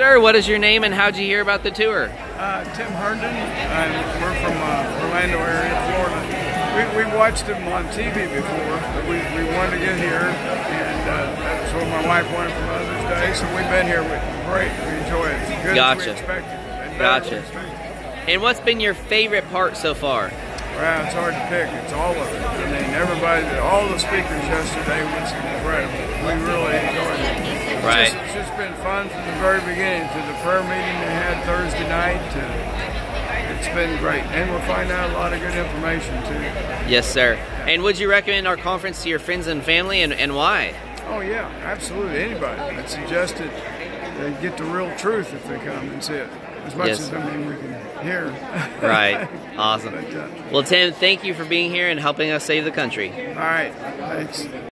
Sir, what is your name and how did you hear about the tour? Tim Herndon, and we're from Orlando area, Florida. We watched him on TV before, but we wanted to get here, and that's what my wife wanted for Mother's Day, so we've been here. Great, we enjoy it. It's good. Gotcha. As we expected, and gotcha. As we expected. And what's been your favorite part so far? Wow, it's hard to pick. It's all of it. I mean, everybody, all the speakers yesterday was incredible. We really enjoyed it. Right. It's just been fun from the very beginning, to the prayer meeting we had Thursday night. It's been great. And we'll find out a lot of good information, too. Yes, sir. Yeah. And would you recommend our conference to your friends and family, and why? Oh, yeah, absolutely. Anybody. I'd suggest that they get the real truth if they come and see it. As much as I mean we can hear. Right. Awesome. Well, Tim, thank you for being here and helping us save the country. All right. Thanks.